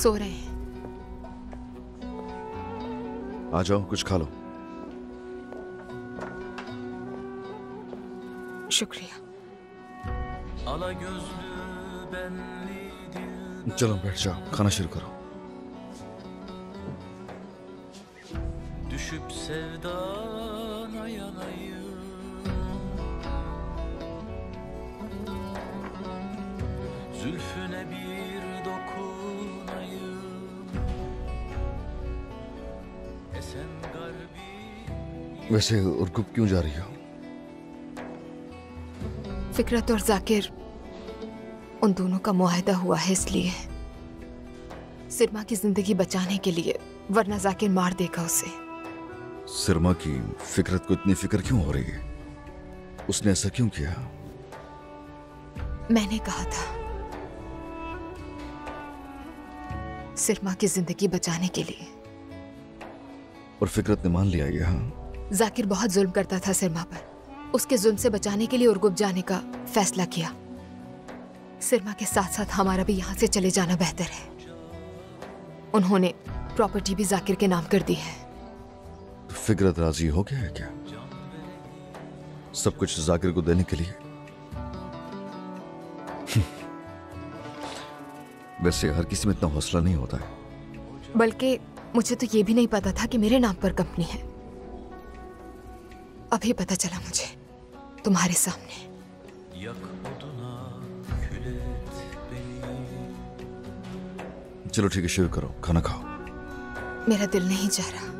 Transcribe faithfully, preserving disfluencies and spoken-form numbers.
सो रहे हैं। आ जाओ, कुछ खा लो। शुक्रिया। चलो बैठ जाओ, खाना शुरू करो। वैसे उर्गुप क्यों जा रही हो? फिकरत और जाकिर, उन दोनों का मुआहदा हुआ है, इसलिए सिरमा की जिंदगी बचाने के लिए, वरना जाकिर मार देगा उसे। सिरमा की फिकरत को इतनी फिक्र क्यों हो रही है? उसने ऐसा क्यों किया? मैंने कहा था सिरमा की जिंदगी बचाने के लिए, और फिकरत ने मान लिया। यहाँ जाकिर बहुत जुल्म करता था सिरमा पर, उसके जुल्म से बचाने के लिए उर्गुप जाने का फैसला किया। सिरमा के साथ साथ हमारा भी यहाँ से चले जाना बेहतर है। उन्होंने प्रॉपर्टी भी जाकिर के नाम कर दी है। फिकरत राजी हो गया है क्या सब कुछ जाकिर को देने के लिए? वैसे हर किसी में इतना हौसला नहीं होता है। बल्कि मुझे तो ये भी नहीं पता था कि मेरे नाम पर कंपनी है। अभी पता चला मुझे तुम्हारे सामने। चलो ठीक है, शुरू करो, खाना खाओ। मेरा दिल नहीं चाह रहा।